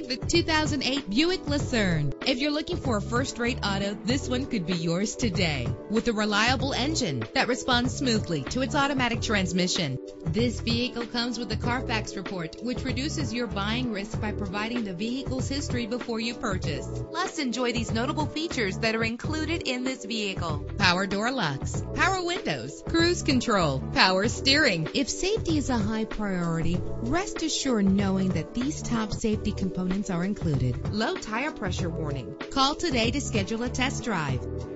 presenting the 2008 Buick Lucerne. If you're looking for a first-rate auto, this one could be yours today. With a reliable engine that responds smoothly to its automatic transmission. This vehicle comes with a Carfax report, which reduces your buying risk by providing the vehicle's history before you purchase. Plus, enjoy these notable features that are included in this vehicle. Power door locks, power windows, cruise control, power steering. If safety is a high priority, rest assured knowing that these top safety components are included. Low tire pressure warning. Call today to schedule a test drive.